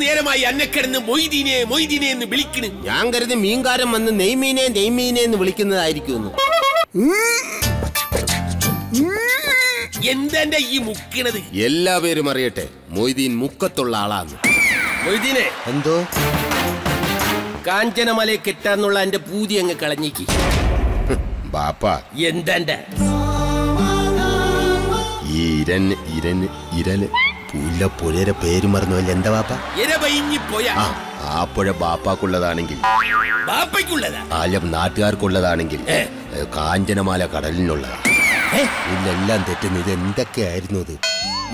മൊയ്തീൻ മുക്കത്തുള്ള ആളാണ്. എന്തോ കാഞ്ചനമലയെ കെട്ടാന്നുള്ള എന്റെ പൂതി അങ്ങ് കളഞ്ഞിക്ക് ബാപ്പാ. എന്താ പേര് മറന്നുവല്ല എന്താ ബാപ്പ? ആ പുഴ ബാപ്പാക്കുള്ളതാണെങ്കിൽ ആലം നാട്ടുകാർക്കുള്ളതാണെങ്കിൽ കാഞ്ചനമാല കടലിനുള്ളതാണ്. ഇതിലെല്ലാം തെറ്റുന്ന ഇത് എന്തൊക്കെയായിരുന്നു ഇത്?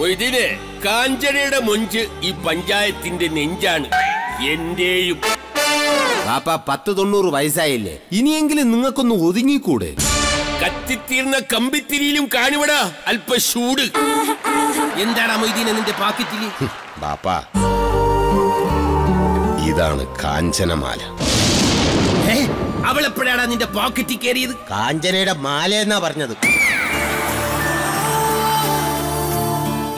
മൊയ്തീനെ, കാഞ്ചനയുടെ മൊഞ്ച് ഈ പഞ്ചായത്തിന്റെ നെഞ്ചാണ്. എന്റെയും ബാപ്പ 190 വയസ്സായില്ലേ, ഇനിയെങ്കിലും നിങ്ങൾക്കൊന്ന് ഒതുങ്ങിക്കൂടെ? കത്തിത്തീർന്ന കമ്പിത്തിരിയിലും കാണിവടാ അല്പ ചൂട്. എന്താണ് മൊയ്തീനെ നിന്റെ പാക്കറ്റില്? ബാപ്പാ, ഇതാണ് കാഞ്ചനമാല. അവളെപ്പോഴാണ് നിന്റെ പാക്കറ്റിൽ കയറിയത്? കാഞ്ചനയുടെ മാല എന്നാ പറഞ്ഞത്.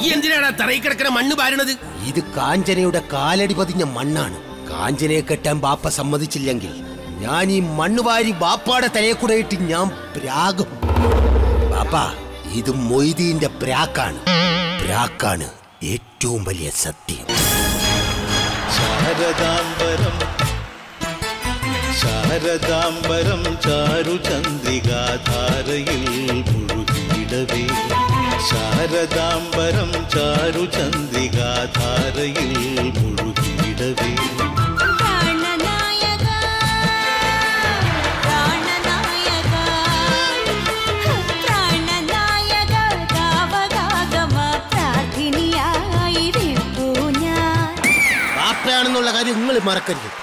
ഈ എന്തിനാണ് തറയിൽ കിടക്കുന്ന മണ്ണ് പാരണത്? ഇത് കാഞ്ചനയുടെ കാലടി പതിഞ്ഞ മണ്ണാണ്. കാഞ്ചനയെ കെട്ടാൻ ബാപ്പ സമ്മതിച്ചില്ലെങ്കിൽ ഞാൻ ഈ മണ്ണ് വാരി ബാപ്പാടെ തലയെ കൂടെ ഇട്ട് ഞാൻ പ്രാകും. ബാപ്പാ, ഇത് മൊയ്തീന്റെ പ്രാക്കാണ്. പ്രാക്കാണ് ഏറ്റവും വലിയ സത്യം. ശാരദാംബരം ശാരദാംബരം ചാരുചന്ദ്രികാധാരയിൽ മുഴുകിയിടവേ, ശാരദാംബരം ചാരുചന്ദ്രികാധാരയിൽ മുഴുകിയിടവേ.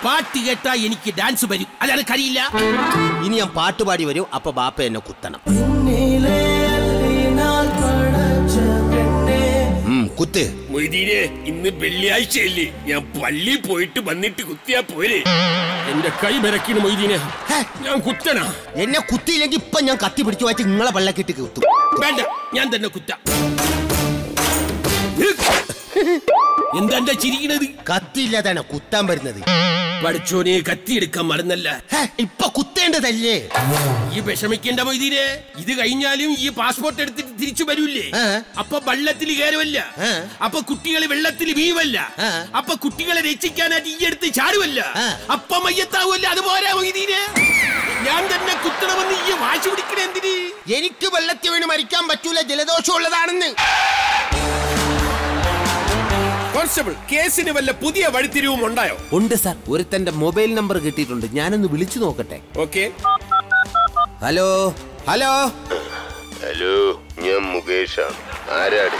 പാട്ട് കേട്ടാ എനിക്ക് ഡാൻസ് വരും, അതാണ് കരിയില്ല. ഇനി ഞാൻ പാട്ടുപാടി വരും, അപ്പൊ ബാപ്പ എന്നെ കുത്തണം. ഇന്ന് വെള്ളിയാഴ്ചയല്ലേ, ഞാൻ പള്ളി പോയിട്ട് വന്നിട്ട് കുത്തിയാ പോരെ? എന്റെ കൈ വിറക്കിന് മൊയ്തീനെ, ഞാൻ കുത്തണം. എന്നെ കുത്തിയില്ലെങ്കിൽ ഇപ്പൊ ഞാൻ കത്തി പിടിച്ചു വായിച്ച് നിങ്ങളെ പള്ളക്കിട്ട് കുത്തും. വേണ്ട, ഞാൻ തന്നെ കുത്താം. എന്താ ചിരിക്കണത്? കത്തിയില്ലാതാണ് കുത്താൻ വരുന്നത്. പഠിച്ചോനെ, കത്തിയെടുക്കാൻ മറന്നല്ല, ഇപ്പൊ കുത്തേണ്ടതല്ലേ. ഈ വിഷമിക്കേണ്ട മൊയ്തീനെ, ഇത് കഴിഞ്ഞാലും ഈ പാസ്പോർട്ട് എടുത്തിട്ട് തിരിച്ചു വരൂല്ലേ? അപ്പൊ വെള്ളത്തിൽ കയറുമല്ല, അപ്പൊ കുട്ടികളെ വെള്ളത്തിൽ വീഴുമല്ല, അപ്പൊ കുട്ടികളെ രക്ഷിക്കാനായിട്ട് ഈ എടുത്ത് ചാടുമല്ല, അപ്പൊ മയ്യത്താവുമല്ല. അതുപോലെ മൊയ്തീനെ, ഞാൻ തന്നെ കുത്തണമെന്ന് ഈ വാശി പിടിക്കണ എന്തിന്? എനിക്ക് വെള്ളത്തിൽ വീണ് മരിക്കാൻ പറ്റൂല, ജലദോഷം ഉള്ളതാണെന്ന്. കേസിന് വല്ല പുതിയ വഴിത്തിരിവും ഉണ്ടായോ? ഉണ്ട് സാർ, ഒരു തന്റെ മൊബൈൽ നമ്പർ കിട്ടിയിട്ടുണ്ട്, ഞാനൊന്ന് വിളിച്ചു നോക്കട്ടെ. ഓക്കെ. ഹലോ ഹലോ ഹലോ, ഞാൻ മുകേഷാണ്. ആരാണ്?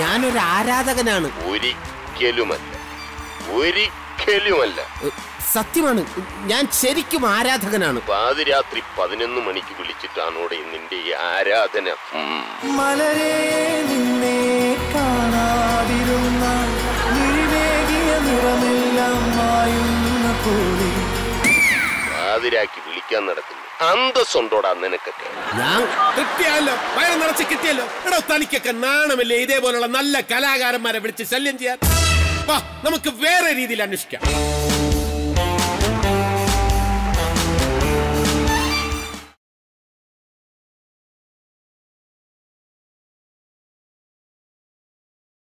ഞാനൊരു ആരാധകനാണ്. ഒരിക്കലുമല്ല, ഒരിക്കലുമല്ല, സത്യമാണ്, ഞാൻ ശരിക്കും ആരാധകനാണ്. പാതിരാത്രി 11 മണിക്ക് വിളിച്ചിട്ടാണോടെ നിന്റെ ഈ ആരാധന? ാക്കി വിളിക്കാൻ നടക്കുന്നു. അന്തസ്സുണ്ടോടാ നിനക്കൊക്കെ? ഞാൻ കിട്ടിയാലോ, വയറ് നിറച്ച് കിട്ടിയല്ലോ. എടോ, തനിക്കൊക്കെ നാണമില്ലേ ഇതേപോലുള്ള നല്ല കലാകാരന്മാരെ വിളിച്ച് ശല്യം ചെയ്യാൻ? നമുക്ക് വേറെ രീതിയിൽ അന്വേഷിക്കാം.